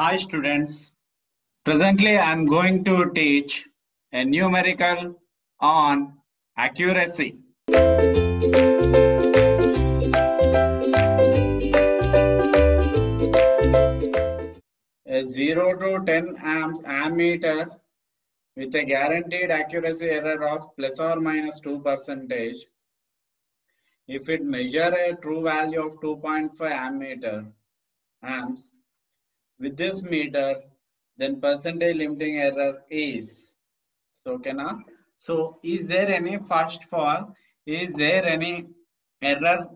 Hi students, presently I am going to teach a numerical on accuracy. A 0 to 10 amps ammeter with a guaranteed accuracy error of plus or minus 2%. If it measure a true value of 2.5 amps with this meter, then percentage limiting error is. So, is there any error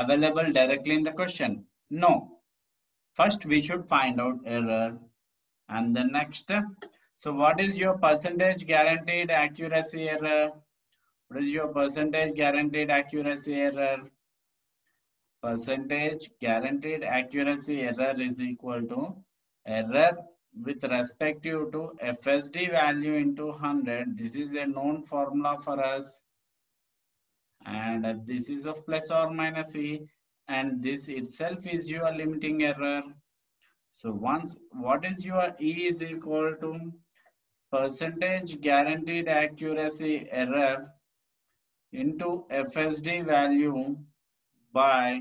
available directly in the question? No. First, we should find out error, and the next. So, what is your percentage guaranteed accuracy error? What is your percentage guaranteed accuracy error? Percentage guaranteed accuracy error is equal to error with respect to FSD value into 100. This is a known formula for us, and this is of plus or minus E, and this itself is your limiting error. So once what is your E is equal to percentage guaranteed accuracy error into FSD value by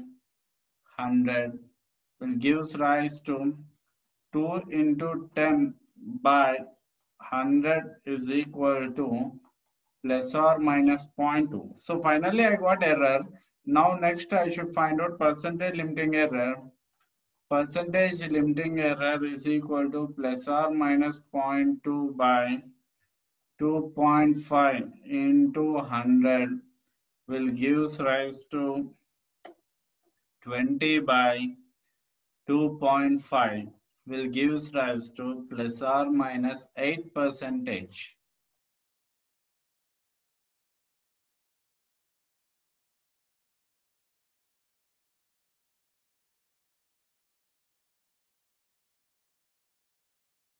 100 will gives rise to 2 into 10 by 100 is equal to plus or minus 0.2. So finally I got error. Now next I should find out percentage limiting error. Percentage limiting error is equal to plus or minus 0.2 by 2.5 into 100 will gives rise to 20 by 2.5 will gives rise to plus or minus 8%.